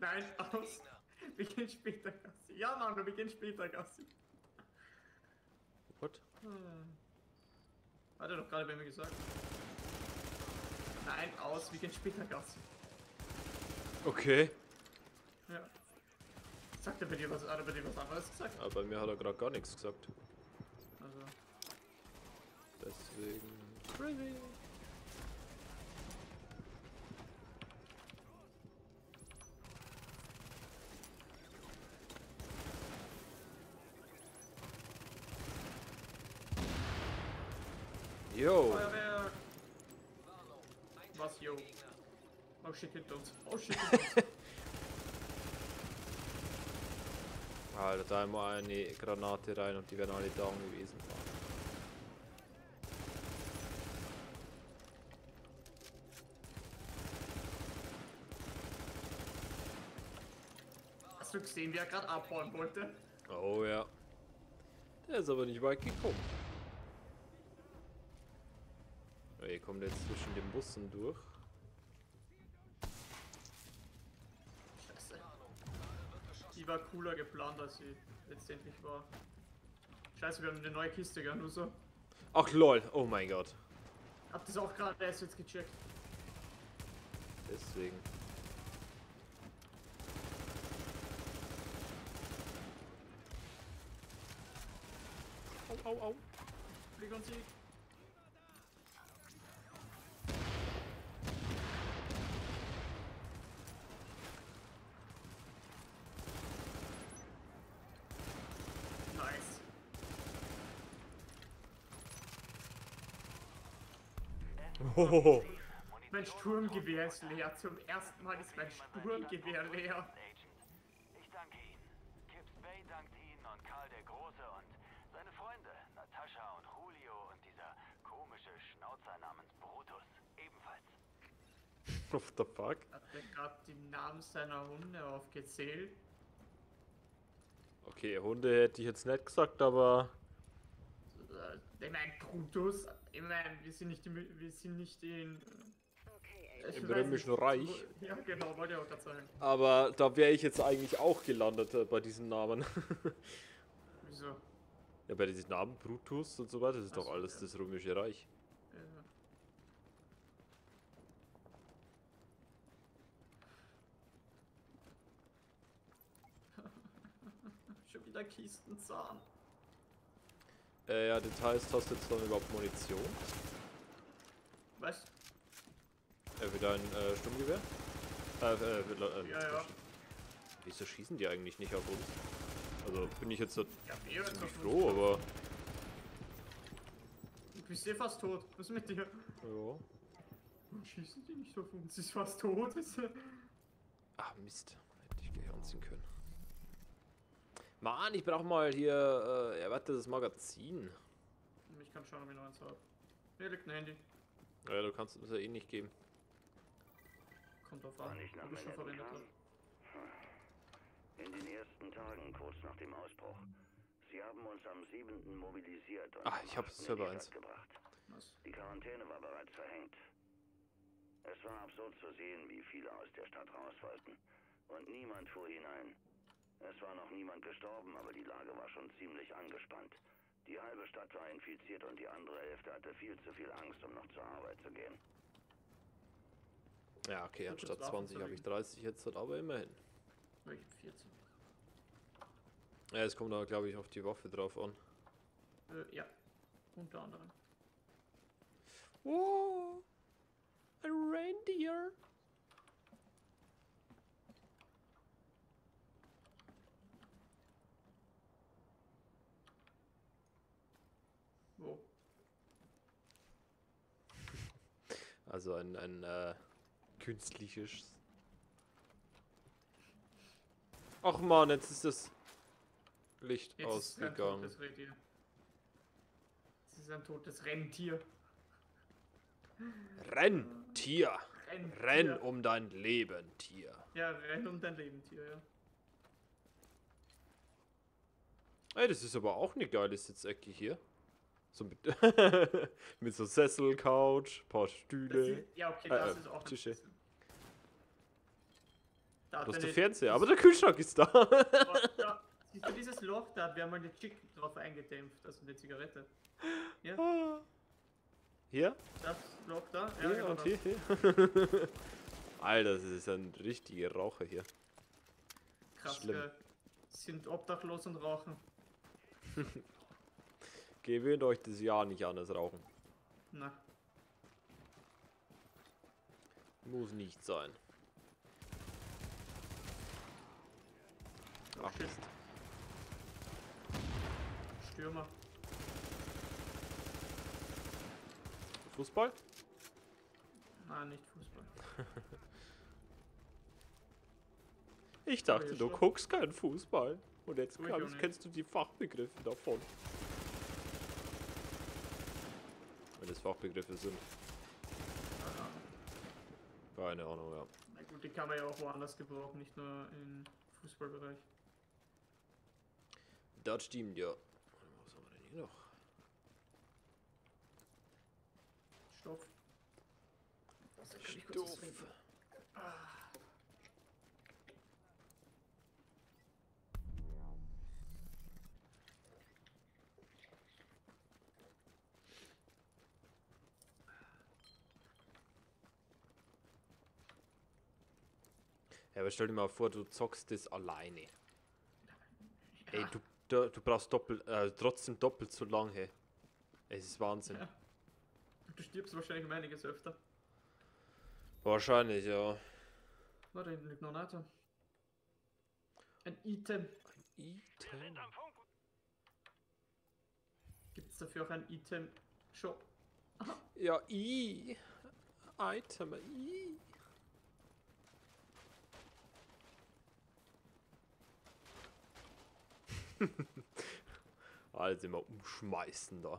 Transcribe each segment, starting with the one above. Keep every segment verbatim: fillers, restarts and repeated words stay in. Nein, aus. Beginn später, Gassi. Ja, Mann, wir beginnen später, Gassi. What? Hm. Hat er doch gerade bei mir gesagt. Nein, aus, wir gehen später, Gassi. Okay. Ja. Sagt er bei dir was, hat er bei dir was anderes gesagt? Aber bei mir hat er gerade gar nichts gesagt. Also. Deswegen. Crazy. Yo! Feuerwehr! Was, yo? Oh shit, hinter uns! Oh shit, hinter uns! Alter, da einmal eine Granate rein und die wären alle down gewesen. Hast du gesehen, wie er gerade abhauen wollte? Oh ja. Der ist aber nicht weit gekommen. Ihr kommt jetzt zwischen den Bussen durch. Scheiße. Die war cooler geplant, als sie letztendlich war. Scheiße, wir haben eine neue Kiste, gell, nur so. Ach lol, oh mein Gott. Habt ihr es auch gerade erst jetzt gecheckt? Deswegen. Au, au, au. Blick und Sieg. Hohoho. Mein Sturmgewehr ist leer. Zum ersten Mal ist mein Sturmgewehr leer. Ich danke Ihnen. Kipsbay dankt Ihnen und Karl der Große und seine Freunde Natascha und Julio und dieser komische Schnauzer namens Brutus ebenfalls. What the fuck? Hat er gerade die Namen seiner Hunde aufgezählt? Okay, Hunde hätte ich jetzt nicht gesagt, aber... Ich meine, Brutus, ich meine, wir sind nicht, die, wir sind nicht in, äh, im Römischen nicht, Reich. Ja, genau, wollte ich auch gerade sagen. Aber da wäre ich jetzt eigentlich auch gelandet äh, bei diesem Namen. Wieso? Ja, bei diesen Namen, Brutus und so weiter, das ist Ach doch so, alles ja. das Römische Reich. Ja. Schon wieder Kistenzahn. Äh, ja, Details, hast du jetzt dann überhaupt Munition? Was? Äh, für dein äh, Sturmgewehr? Äh, äh, für, äh, ja, ja. Wieso schießen die eigentlich nicht auf uns? Also, bin ich jetzt so ja, froh, aber... Du bist eh fast tot, was ist mit dir? Ja. Warum schießen die nicht auf uns? Sie ist fast tot, ist er... Ach, Mist. Hätte ich gleich anziehen können. Mann, ich brauche mal hier äh, erweitertes Magazin. Ich kann schauen, ob ich noch eins habe. Hier liegt ein Handy. Ja, du kannst es ja eh nicht geben. Kommt drauf an, ob ich schon verwendet habe. In den ersten Tagen, kurz nach dem Ausbruch, sie haben uns am siebten mobilisiert und Ach, ich habe selber eins. Die Quarantäne war bereits verhängt. Es war absurd zu sehen, wie viele aus der Stadt raus wollten. Und niemand fuhr hinein. Es war noch niemand gestorben, aber die Lage war schon ziemlich angespannt. Die halbe Stadt war infiziert und die andere Hälfte hatte viel zu viel Angst, um noch zur Arbeit zu gehen. Ja, okay, anstatt zwanzig habe ich dreißig jetzt, aber immerhin. Ich hab vierzehn. Ja, es kommt aber, glaube ich, auf die Waffe drauf an. Äh, ja, unter anderem. Oh, ein Reindeer! Wo? Also ein, ein äh, künstliches. Ach man, jetzt ist das Licht jetzt ausgegangen. Ist ein totes das ist ein totes Rentier. Rentier. Rentier. Renn um dein Leben, Tier. Ja, renn um dein Leben, Tier, ja. Ey, das ist aber auch eine geile Sitzecke hier. So mit, mit so Sessel, Couch, paar Stühle. Ist, ja, okay, das äh, ist auch Tische. Da das ist der Fernseher, aber der Kühlschrank ist da. Da. Siehst du dieses Loch da? Wir haben mal eine Chick drauf eingedämpft, also eine Zigarette. Hier? Ah. Hier? Das Loch da? Ja, hier, genau, und hier, hier. Alter, das ist ein richtiger Raucher hier. Krass, schlimm. Sind obdachlos und rauchen. Gewöhnt euch das Jahr nicht an das Rauchen. Na. Muss nicht sein. Ach, Mist. Stürmer. Fußball? Nein, nicht Fußball. Ich dachte, du guckst keinen Fußball. Und jetzt kannst, kennst du die Fachbegriffe davon. Wenn es Fachbegriffe sind. Keine Ahnung, ja. Na gut, die kann man ja auch woanders gebrauchen, nicht nur im Fußballbereich. Das stimmt, ja. Was haben wir denn hier noch? Stoff. Stoff. Ja, aber stell dir mal vor, du zockst das alleine. Ja. Ey, du, du, du brauchst doppelt, äh, trotzdem doppelt so lange. Es ist Wahnsinn. Ja. Du stirbst wahrscheinlich um einiges öfter. Wahrscheinlich, ja. Warte, hinten liegt noch ein Item. Ein Item. Ein Item. Gibt es dafür auch ein Item-Shop? Ja, I. Item, I. Alles immer umschmeißen da.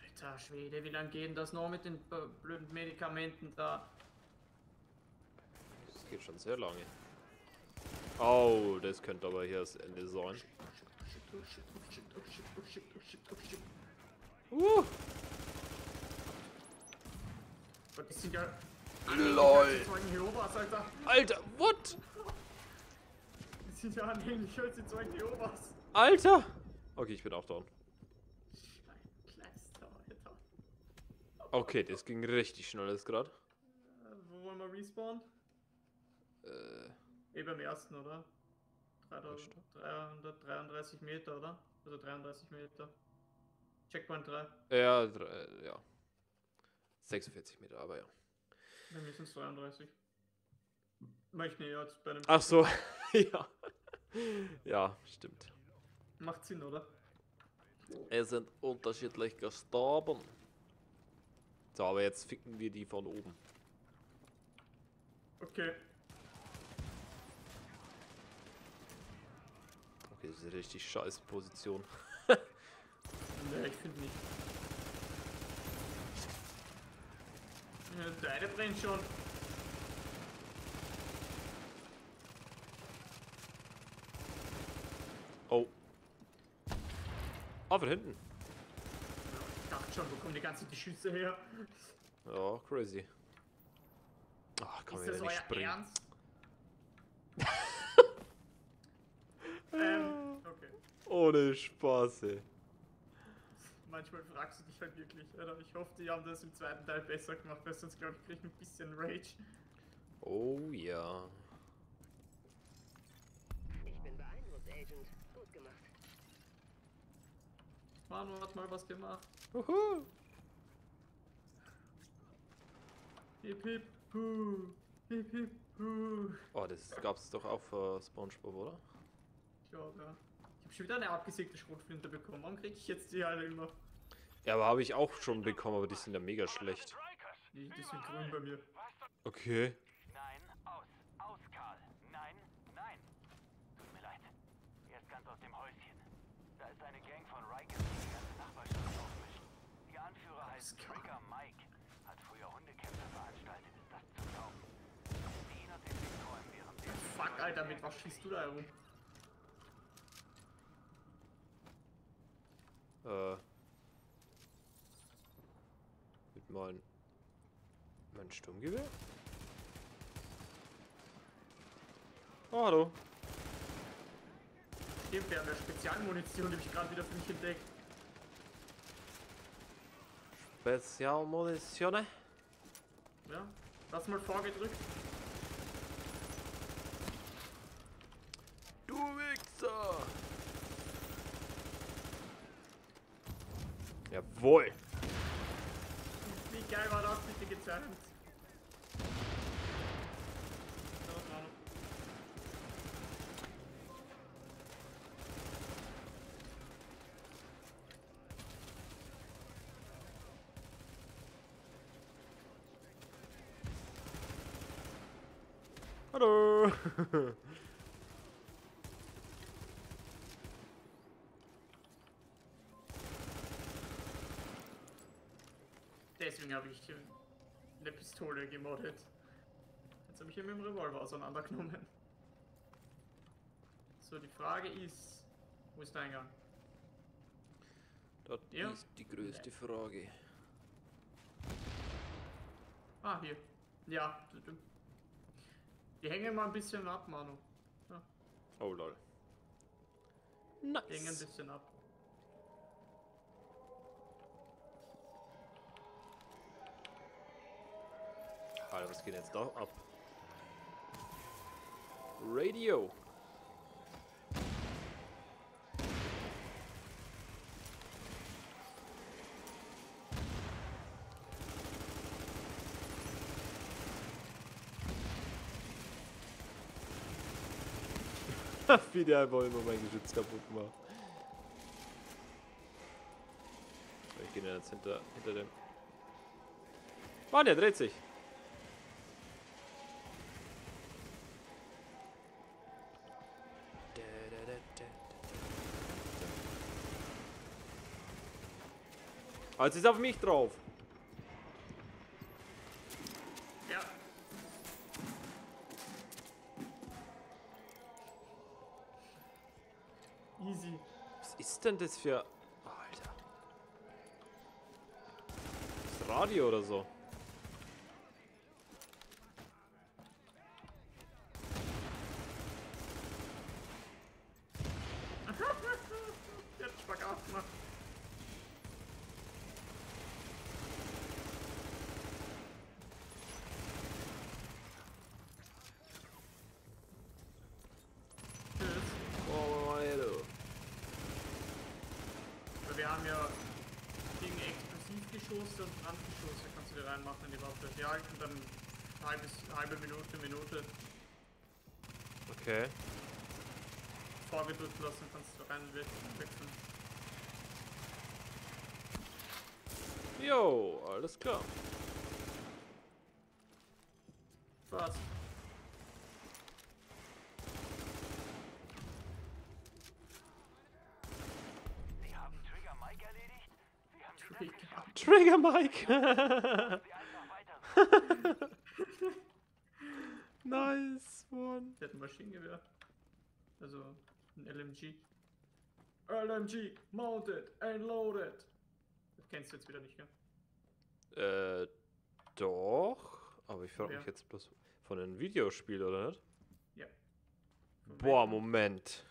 Alter Schwede, wie lange geht das noch mit den blöden Medikamenten da? Das geht schon sehr lange. Oh, das könnte aber hier das Ende sein. Uh! Gott, das sind ja... LOL! Alter, what? Das sind ja anhänglich als die Zeugen Jehovas. Alter! Okay, ich bin auch down. Okay, das ging richtig schnell jetzt gerade. Äh, wo wollen wir respawnen? Äh. Eben am ersten, oder? dreihundertdreiunddreißig Meter, oder? Also dreiunddreißig Meter. Checkpoint drei. Ja, drei, ja. sechsundvierzig Meter, aber ja. Bei mir sind es zweiunddreißig. Möchte ich jetzt bei einem... Ach so, ja. Ja, stimmt. Macht Sinn, oder? Es sind unterschiedlich gestorben. So, aber jetzt ficken wir die von oben. Okay. Okay, das ist eine richtig scheiß Position. Nee, ich finde nicht. Der eine brennt schon. Oh. Ah, von hinten. Ich dachte schon, wo kommen die ganzen die Schüsse her? Ja, crazy. Ach, kann man ja nicht springen. Ernst? ähm, okay. Ohne Spaß, ey. Manchmal fragst du dich halt wirklich, Alter. Ich hoffe, die haben das im zweiten Teil besser gemacht, weil sonst glaube ich, krieg ich ein bisschen Rage. Oh ja. Ich bin beeindruckt, Agent. Gut gemacht. Manu hat mal was gemacht. Uhu. Hip hip puh. Hip hip puh. Oh, das gab's doch auch für SpongeBob, oder? Ich glaube, ja. Ich hab schon wieder eine abgesägte Schrotflinte bekommen. Warum krieg ich jetzt die alle immer? Ja, aber habe ich auch schon bekommen, aber die sind ja mega schlecht. Die, die sind grün bei mir. Okay. Nein, aus. Aus, Karl. Nein, nein. Tut mir leid. Er ist ganz aus dem Häuschen. Da ist eine Gang von Rikers, die die ganze Nachbarschaft aufmischt. Ihr Anführer heißt Trigger Mike. Hat früher Hundekämpfe veranstaltet. Ist das zu glauben? Die ihn aus dem Weg räumen, während der... Fuck, Alter, mit was schießt du da herum? Äh. Moin. Mein Sturmgewehr? Oh, hallo. Stimmt, wir haben ja Spezialmunition, die habe ich gerade wieder für mich entdeckt. Spezialmunition? Ja, das mal vorgedrückt. Du Wichser! Jawohl! Wie geil war das bitte gezählt? Hallo! Deswegen habe ich eine Pistole gemoddet. Jetzt habe ich ihn mit dem Revolver auseinandergenommen. So, die Frage ist, wo ist der Eingang? Das ja. ist die größte Frage. Ah, hier. Ja. Die hängen mal ein bisschen ab, Manu. Ja. Oh lol. Nice. Die hängen ein bisschen ab. Alter, was geht jetzt da ab? Radio. Wie der einfach immer mein Geschütz kaputt macht. Ich gehe jetzt hinter, hinter dem. Mann, der dreht sich. Ah, jetzt ist auf mich drauf. Ja. Easy. Was ist denn das für... Alter. Das Radio oder so. Wir haben ja gegen Explosivgeschosse und Brandgeschosse, kannst du dir reinmachen in die Waffe. Ja, und dann halbe, halbe Minute, Minute. Okay. Vorgedrückt lassen, kannst du reinwechseln. Jo, alles klar. Was? Trigger Mike! Nice one! Der hat ein Maschinengewehr. Also ein L M G. L M G mounted and loaded! Das kennst du jetzt wieder nicht, gell? Äh, doch. Aber ich frage mich jetzt bloß von einem Videospiel, oder nicht? Ja. Boah, Moment.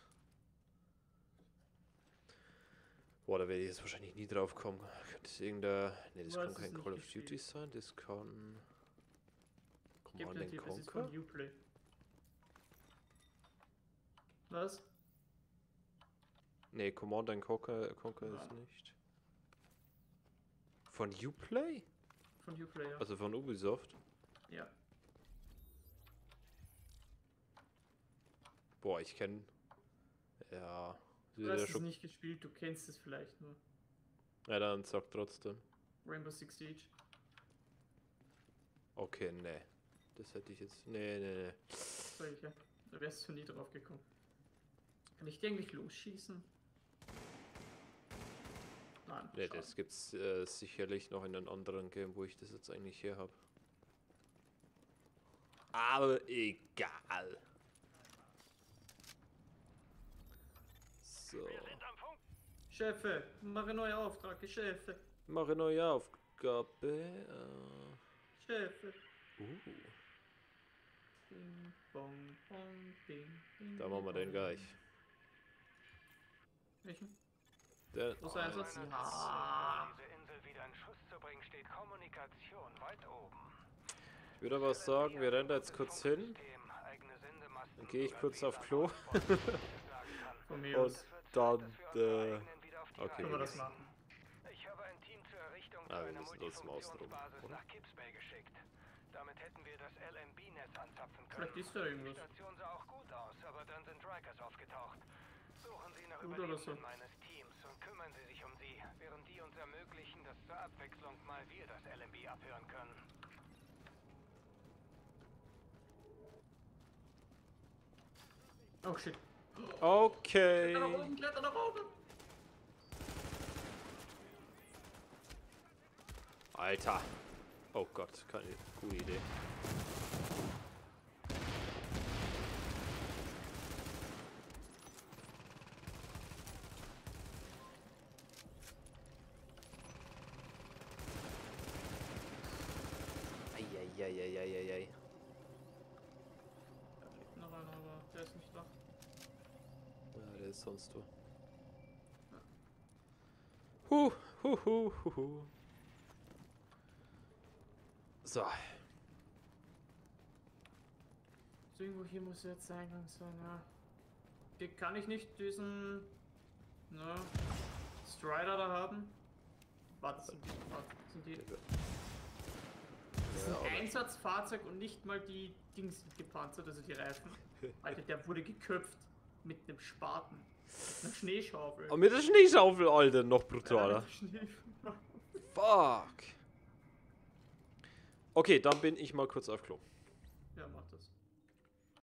Boah, da werde ich jetzt wahrscheinlich nie drauf kommen. Könnte das irgendein... Ne, das kann kein Call of Duty sein, das kann... Command and Conquer? Was? Ne, Command and Conquer ist nicht. Von Uplay? Von Uplay, ja. Also von Ubisoft? Ja. Boah, ich kenne... Ja... Du hast es nicht gespielt, du kennst es vielleicht nur. Ja, dann sag trotzdem. Rainbow Six Siege. Okay, ne. Das hätte ich jetzt... Ne, ne, ne. Okay. Da wärst du nie drauf gekommen. Kann ich die eigentlich losschießen? Nein. Ne, das gibt's äh, sicherlich noch in einem anderen Game, wo ich das jetzt eigentlich hier habe. Aber egal. So. Chefe, mache neue Auftrag, Chefe. Mache neue Auftrag. Aufgabe. Äh... Schäfer. Uh. Ding, bong, bong, ding, ding, da machen wir den gleich. Welchen? Der muss er also ziehen. Diese Insel wieder in Schuss zu bringen, steht Kommunikation weit oben. Ich würde aber sagen, wir rennen da jetzt kurz hin. Dann gehe ich kurz auf Klo. Von mir aus. Dann, äh, okay, wir das machen. Ich habe ein Team zur Errichtung ah, einer Multifunktionsbasis nach Kipsbay geschickt. Damit hätten wir das L M B-Netz anzapfen können. Vielleicht ist da irgendwas. Die Station sah auch gut aus, aber dann sind Rikers aufgetaucht. Suchen Sie nach Überlebenden meines Teams und kümmern Sie sich um sie, während die uns ermöglichen, dass zur Abwechslung mal wir das L M B abhören können. Oh shit. Okay. Kletter nach oben, kletter nach oben. Alter. Oh Gott, keine gute Idee. Eieieiei. Da liegt noch einer, aber der ist nicht da. Ja, der ist sonst wo. Ja. Huh, huh, huh, huh, huh. So. So, irgendwo hier muss jetzt sein, und so, ne? Hier kann ich nicht diesen, ne, Strider da haben. Was sind die? Was sind die? Das ist ein Einsatzfahrzeug und nicht mal die Dings gepanzert, also die Reifen. Alter, der wurde geköpft mit einem Spaten. Mit einer Schneeschaufel. Und mit der Schneeschaufel, Alter, noch brutaler. Ja, fuck. Okay, dann bin ich mal kurz auf Klo. Ja, mach das.